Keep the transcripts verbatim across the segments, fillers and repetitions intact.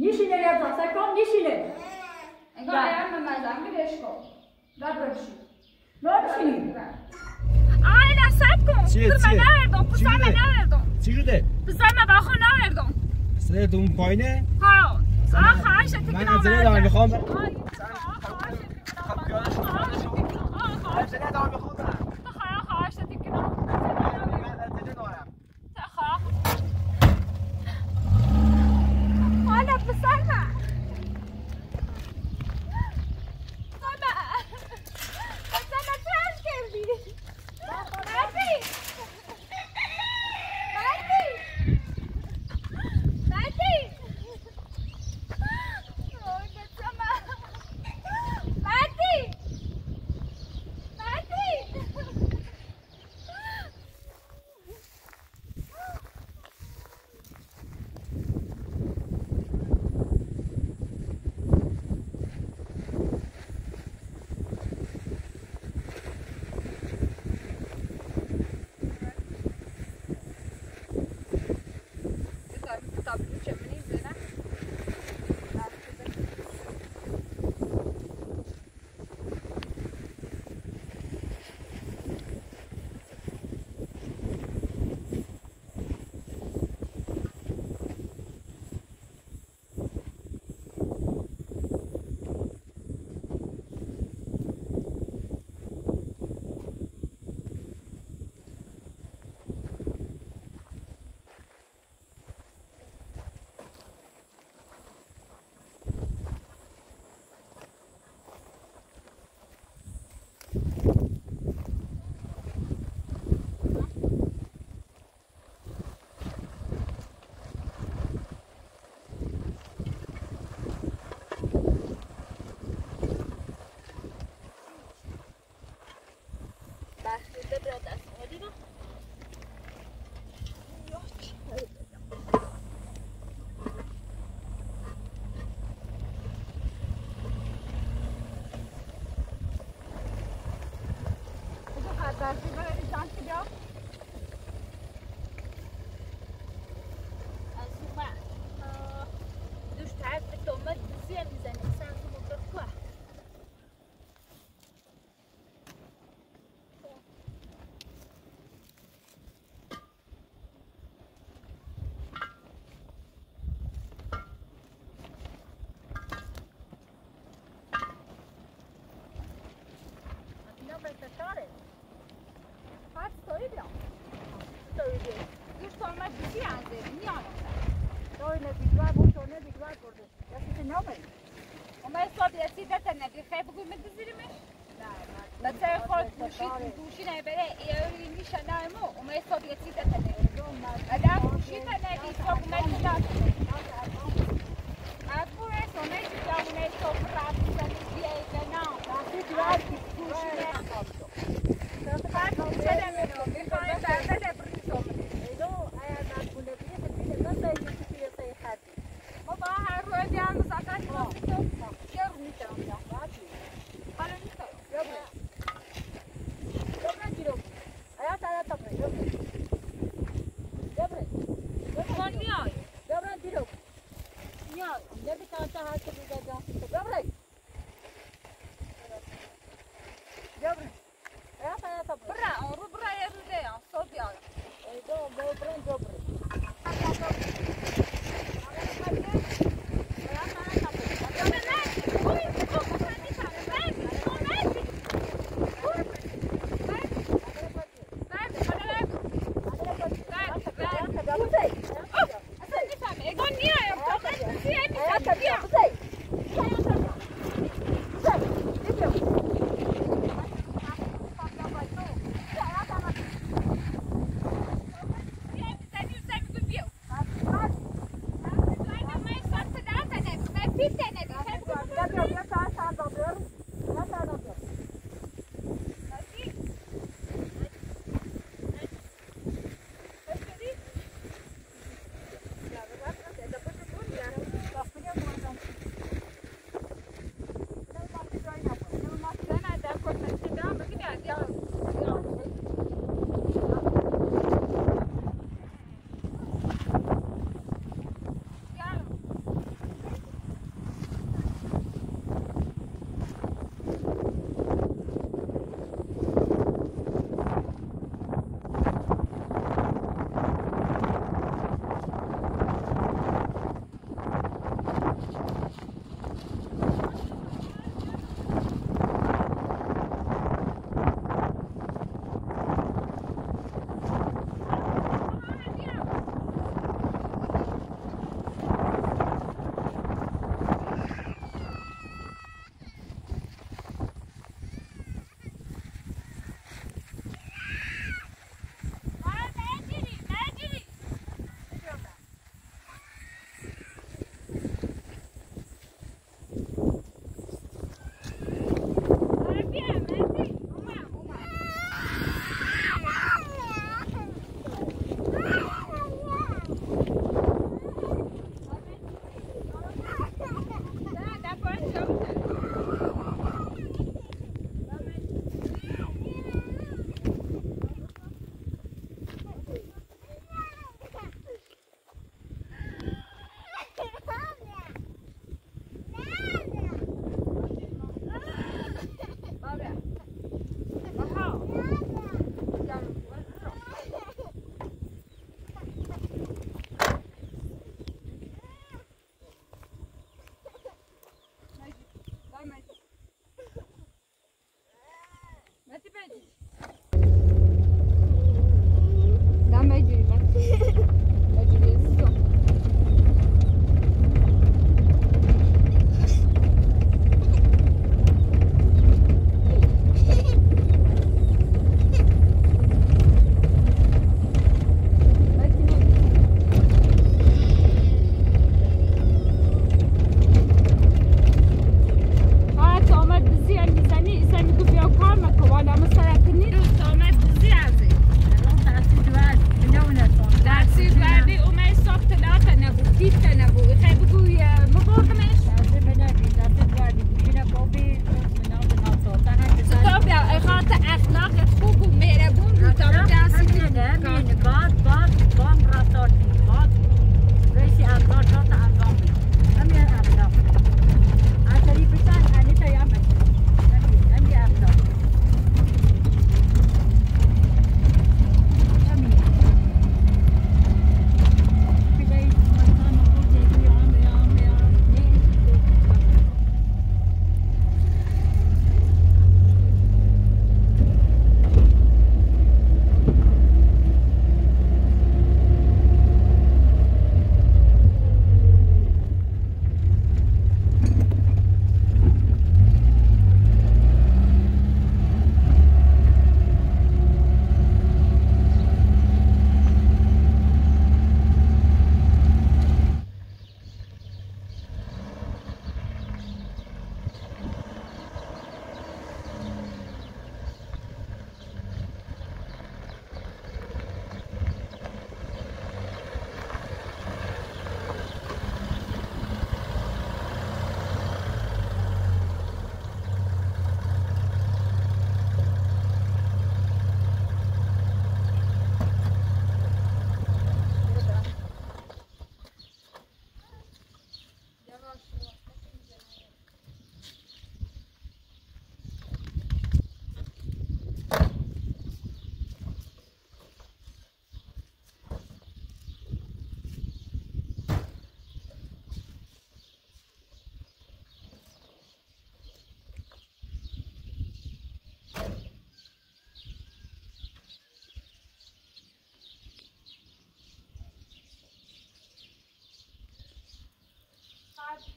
Yeşile yazacaksak on yeşile. Eğer yapmamazsan bir beş kol. Ver böyle bir şey. Ver bir şey. Ayla sert kon. Kırma ne verdin? Pısarma ne verdin? Çiğde. Pısarma bakın ne verdin? Sıra dum payne. Ha. Aha aşağı tekrar. Ben zile daha mikham. Ben zile daha mikham. Gracias.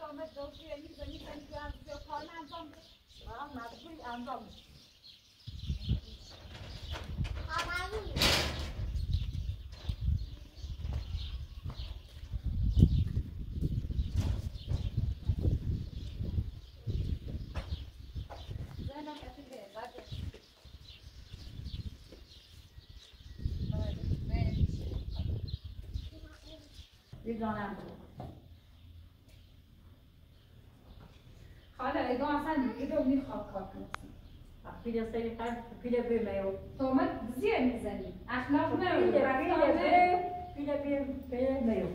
آمد دوستی همی زنی کنید از بیوکان انجام بید آم نبید انجام بید زنم کنید اگه اصلا دیگه اونی خواب کار کنسیم پیل سری قرد پیل بیمیو تومت زیر میزنیم اخلاق نمیو پیل بیمیو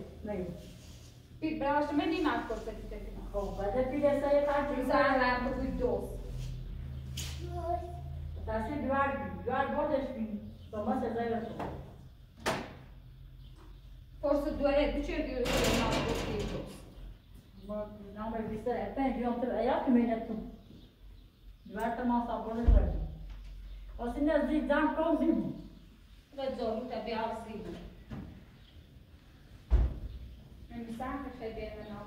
پیل براشت من نیم از کسا که تکنیم خب بده پیل سری قرد پیل سر لرم بگوی دوست ترسی بیوار بیوار بردش بیم با ما سزای رسو پرسو دوره بچه دیوری دوست não vai vir ser apenas um trabalho que me neto vai tomar sabor de coisa assim nas dias próximos vai dormir também assim não me sabe que é bem não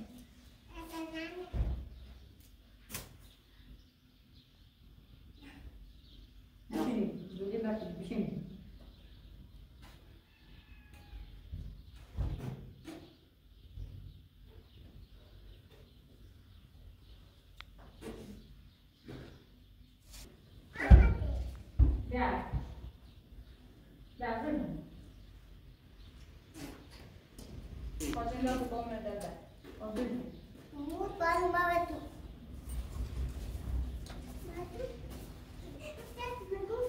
Thank you.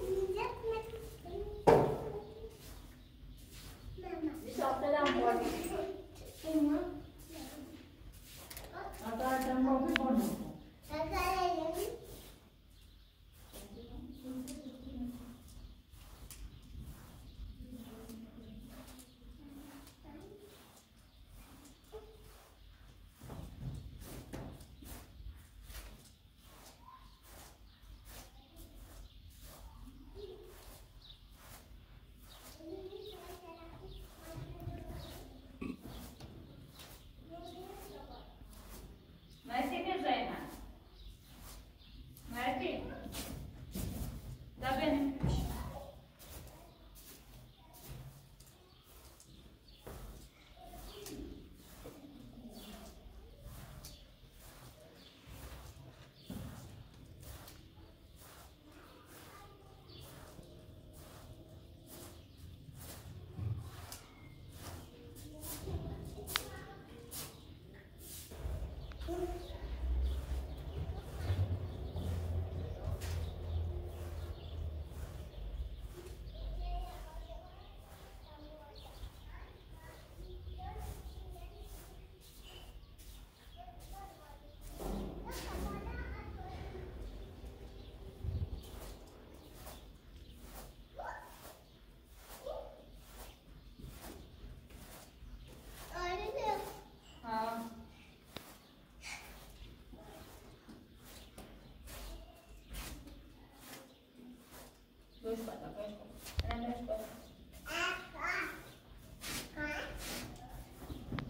dois quatro, dois quatro, dois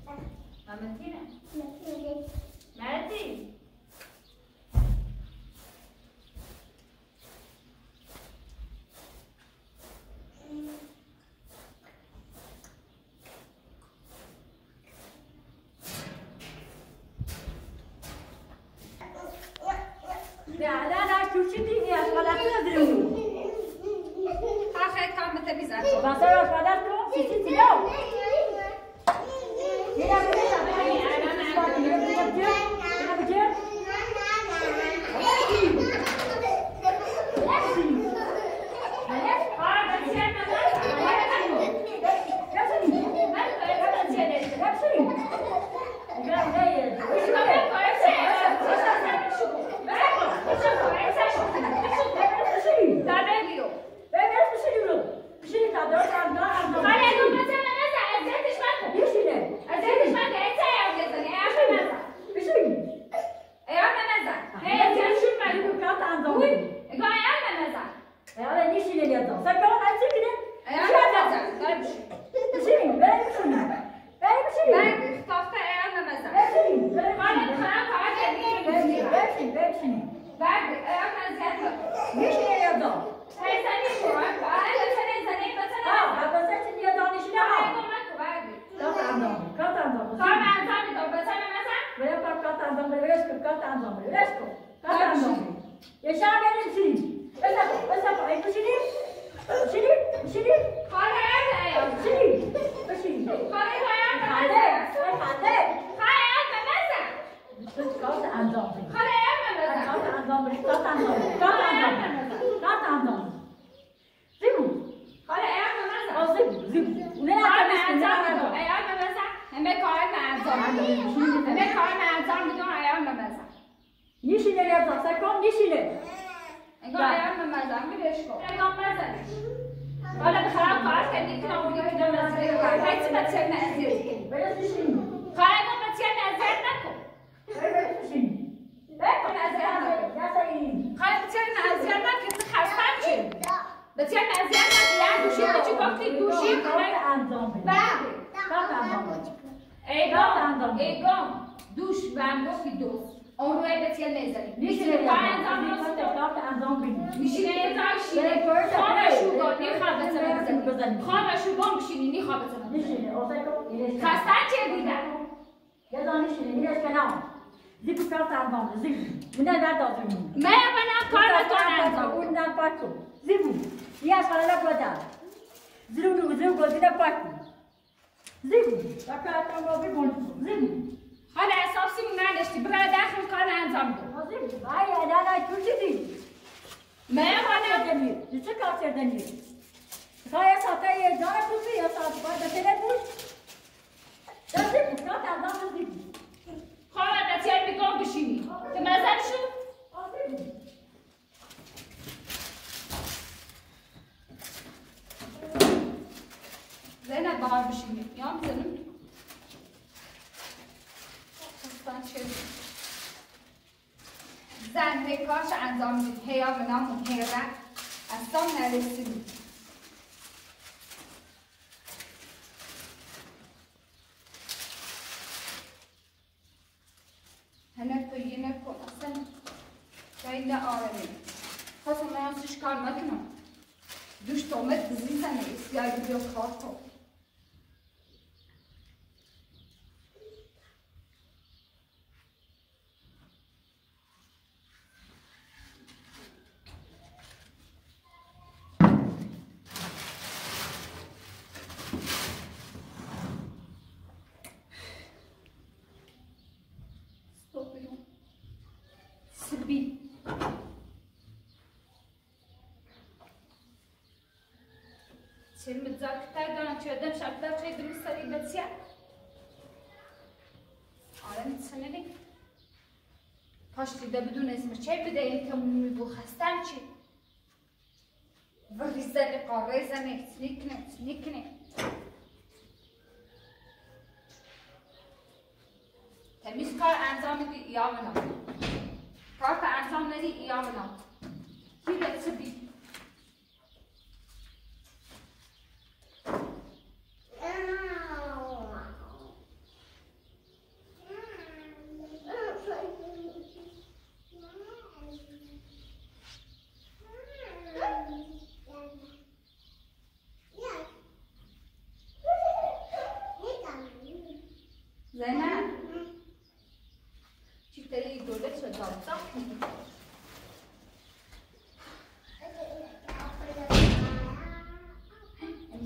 quatro. A Mateen? Mateen. Mateen. چه متذکر دارن چه دم شکل چه درست سری بسیار آرام تنهایی پاشتی بدون اسم چه بده این کمونی بو خستم چی وقتی زنی قاره زنی نیکنه نیکنه تمیز کار انجام دی ایامنا کار که انجام ندی ایامنا کی رتبی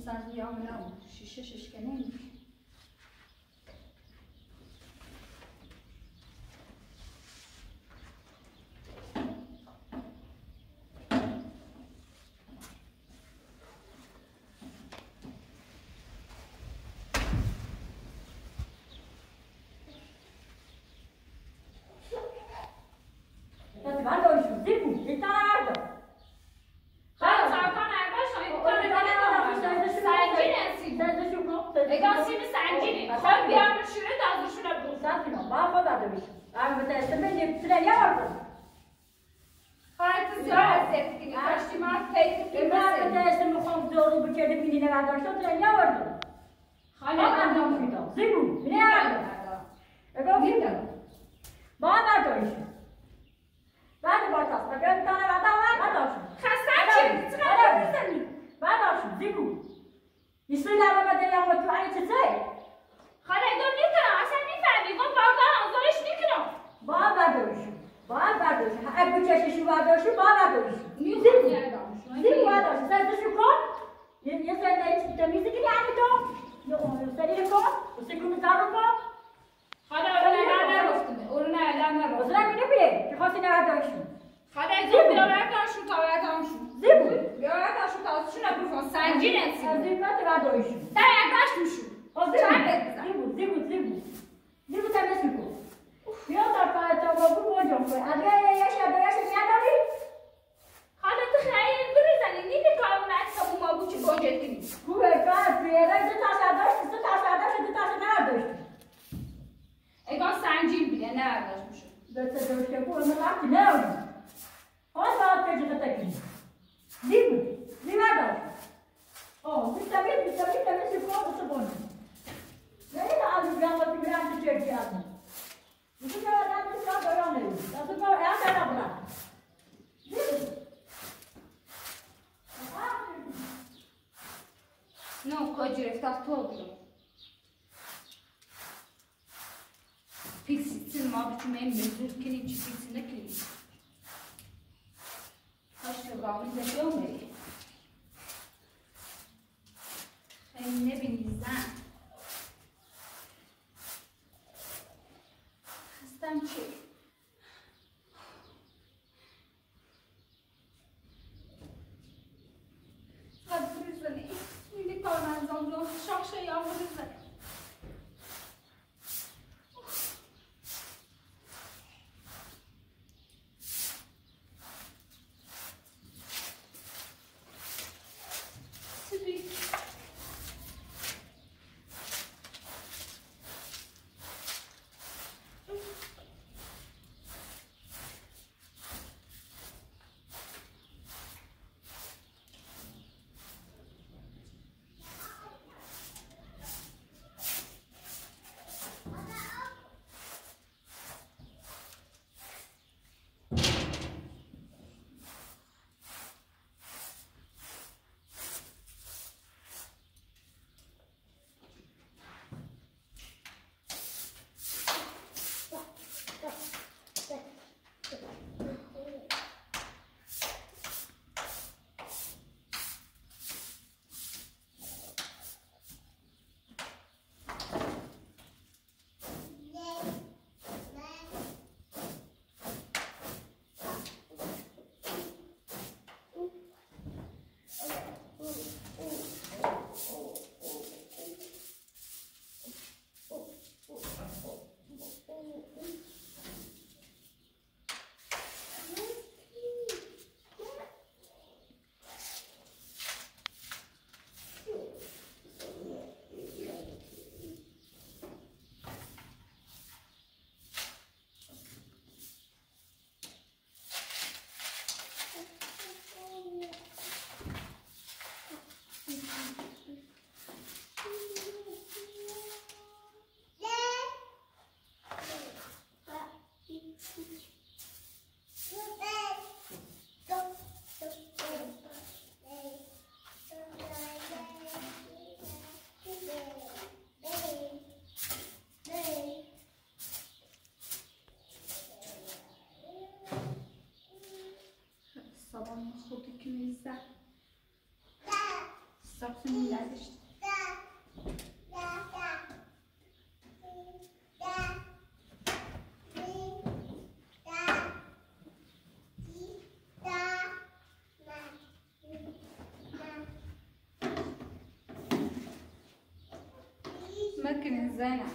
امسال یاملا شیشه ششکنه Sabahımız oldu ikimizde. Saksın ilerdi işte. Mateen Zeynep.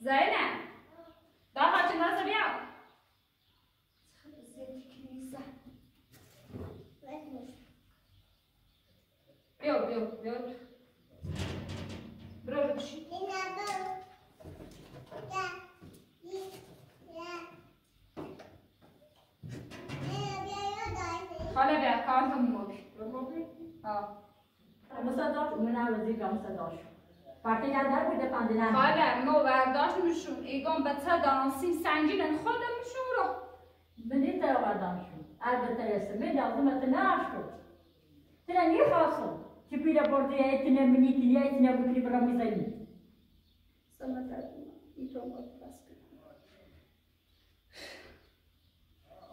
Zeynep, daha kaçın nasıl bir yap? Yok yok yok. Bırak bir şey. Hala bir kağıtım mı? Ha. Mısa doş, münavizlik mısa doş. پارتی دادار بوده پاندنام. خاله ما ورداش میشم ایگان به تا دانسین سنجین خودم میشم رو. بنی تا ورداشم. البته اسم می دادم تا ناشو. تا نیخواسم. چی پیدا بردی ایتی نمینی کلی ایتی نبودی برام میزنی. سمت دادم. ایتون بودلاس کردم.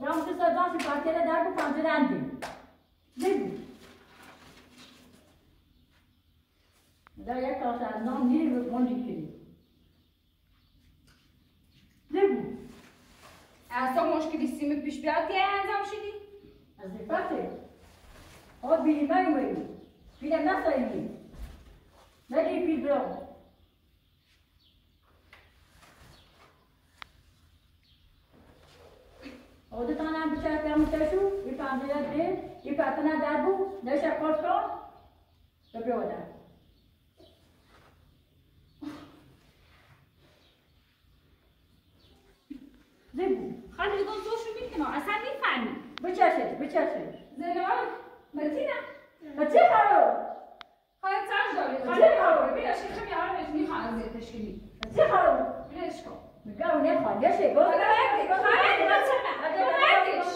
نامش تا دانسی پارتی دادار بوده پاندنام دی. دی. در یک کلاس از نام نیرو بندی کنی. نبود. از تو مشکلی سیم پیش بیاد که انجام شدی؟ از دفعه. آب بیلی میمی. بیله نسلی. نگی پی برام. آب دتانه بیشتر کم ترشو. ای پاندیات دی. ای پاتنا داربو. داشت کارش کن. دبیو دار. زیبو خاله گفتم توش میکنم اصلا نمیفهمی بچرخه بچرخه زنوار متینه متی خالو خاله تاج داری خاله خالو بیاش خمی عربش میخوام از تشکیلی متی خالو بیاش کو میگم نمیخوام یه شی گفت خاله خاله بچرخه خاله بچرخه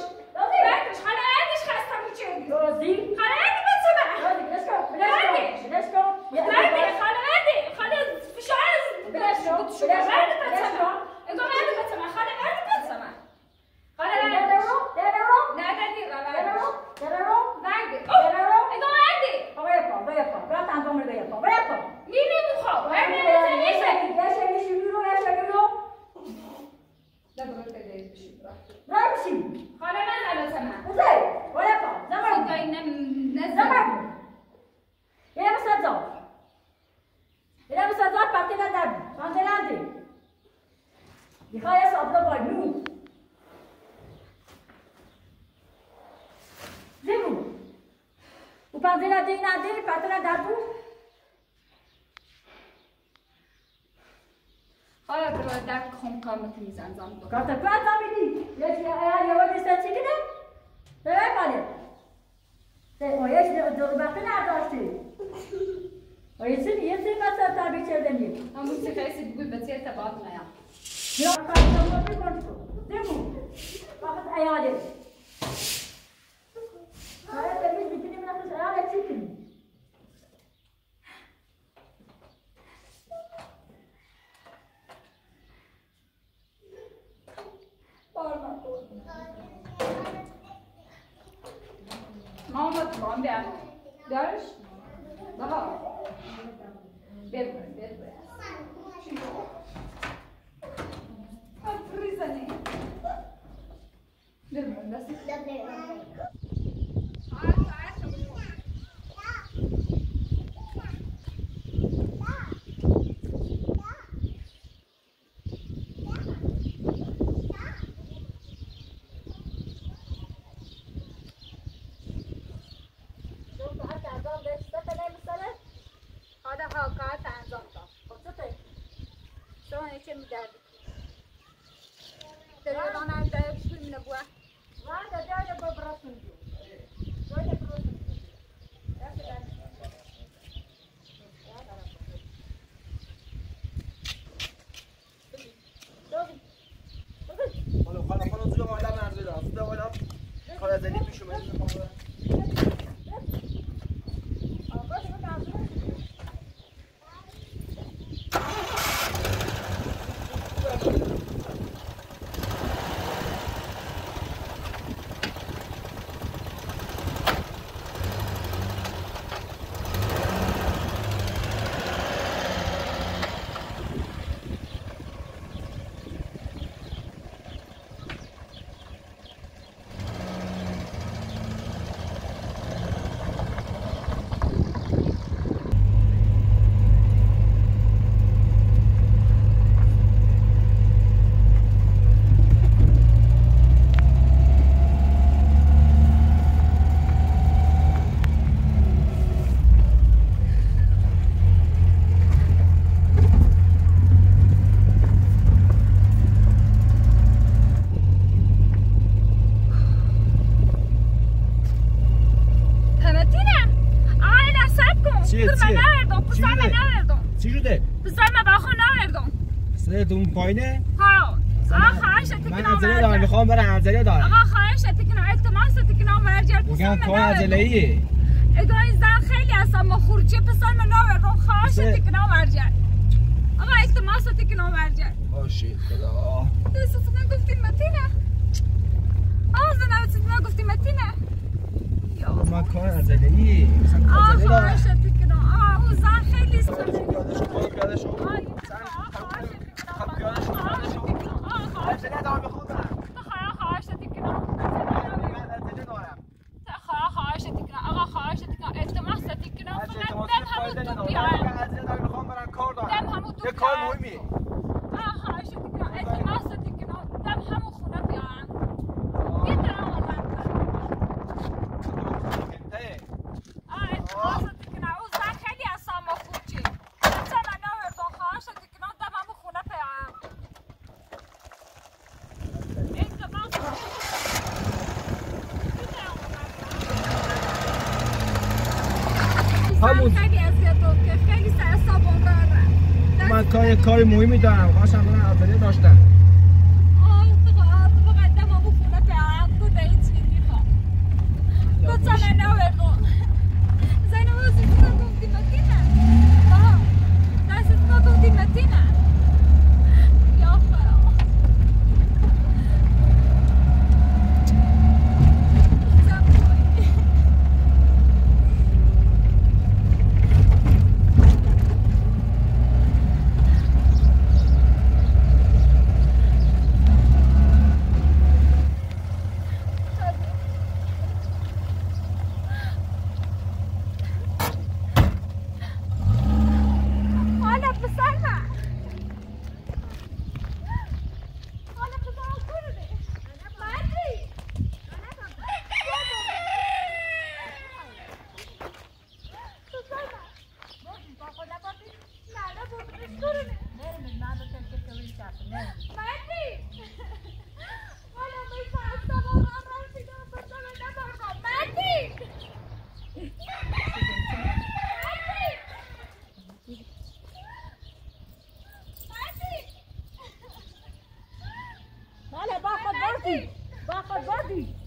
خاله بچرخه خستم میشی روزی خاله بچرخه خاله بیاش کو بیاش کو بیاش کو خاله خاله خاله فشار بیاش کو بیاش کو اگه من باتم خاله من باتم خاله درو درو نه دادی درو درو نگی درو اگه من دی باید پا باید پا برای تنظیم باید پا باید پا می نمیخوام هر نمیشه میشه میشه میشه میرو میشه میرو دنبال تری میشی برای میشی خاله من باتم اوزه باید پا زمان دای نم نزمان یه مسافر یه مسافر پاکی ندارم پاکی ندارم میخوای سابلا بانو زیبو او پندینا دی ندی پتنا دادو خواهی برای درک خون کامت میزن زمدو کارتا تو از زمیدی یکی ایار یوان دیستا چی کنه؟ ببین کنه اویش دو بقی نرداشتی اویشی یه سری بسر تابی چردنیم همون سکریسی بگوی بسیر تباعت نیا یا کارتون رو بکن دیمو وقت ایاله باید تمیز بکنیم نخش ایاله چی کنیم بارمان ماما تمام بیار دارش بها بیر برم بیر برم چی برم Призани. Добро, да си. Добре. А, а, а, а. دادی. تلویزیون های تایپ شدیم نبود. وارد داده ببرسون جو. داده ببرسون. حالا خاله خاله زیاد ماله مرزی دارم. سودا ولام خاله زنی پیش میاد. اون پایینه؟ ها آقا خواهش تکنام من عجله دارم میخوام برم عجله دارم آقا خواهش تکنام التماس تکنام مرجع میگم تو عجله‌ای ادای زن خیلی هستم ما خورچه پسر من آوردم خواهش تکنام مرجع آقا التماس تکنام مرجع باشه خدا تو سوسن گفتیم متینه آزنا سوسن گفتیم متینه یا ما کار عجله‌ای آقا خواهش تکنام آقا زن خیلی سوسن یادش پاک یادش کار کاری مهمی دارم خواهشم برم اولیه داشتم آه تو قدم همون خونه پیارم تو دهی چی میخوام تو چنه نوه کن زینم رو سیستم گفتی متینه آه در سیستم گفتی متینه یا خرام Body,